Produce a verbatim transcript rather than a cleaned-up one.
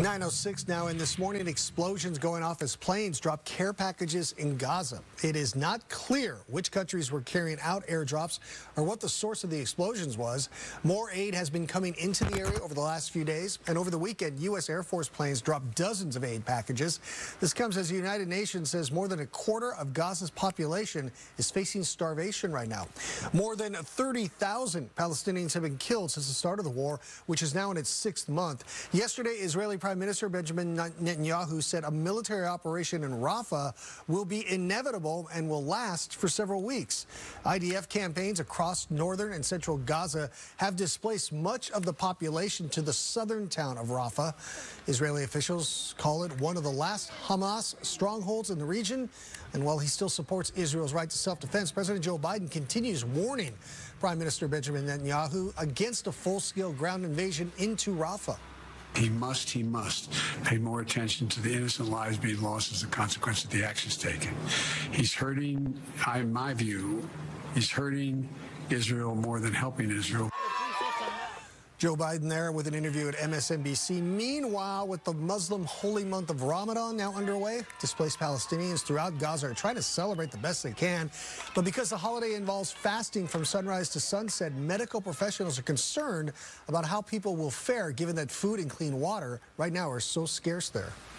nine oh six now, and this morning explosions going off as planes drop care packages in Gaza. It is not clear which countries were carrying out airdrops or what the source of the explosions was. More aid has been coming into the area over the last few days, and over the weekend, U S Air Force planes dropped dozens of aid packages. This comes as the United Nations says more than a quarter of Gaza's population is facing starvation right now. More than thirty thousand Palestinians have been killed since the start of the war, which is now in its sixth month. Yesterday, Israeli Prime Minister Benjamin Netanyahu said a military operation in Rafah will be inevitable and will last for several weeks. I D F campaigns across northern and central Gaza have displaced much of the population to the southern town of Rafah. Israeli officials call it one of the last Hamas strongholds in the region. And while he still supports Israel's right to self-defense, President Joe Biden continues warning Prime Minister Benjamin Netanyahu against a full-scale ground invasion into Rafah. He must, he must pay more attention to the innocent lives being lost as a consequence of the actions taken. He's hurting, in my view, he's hurting Israel more than helping Israel. Joe Biden there with an interview at M S N B C. Meanwhile, with the Muslim holy month of Ramadan now underway, displaced Palestinians throughout Gaza are trying to celebrate the best they can. But because the holiday involves fasting from sunrise to sunset, medical professionals are concerned about how people will fare, given that food and clean water right now are so scarce there.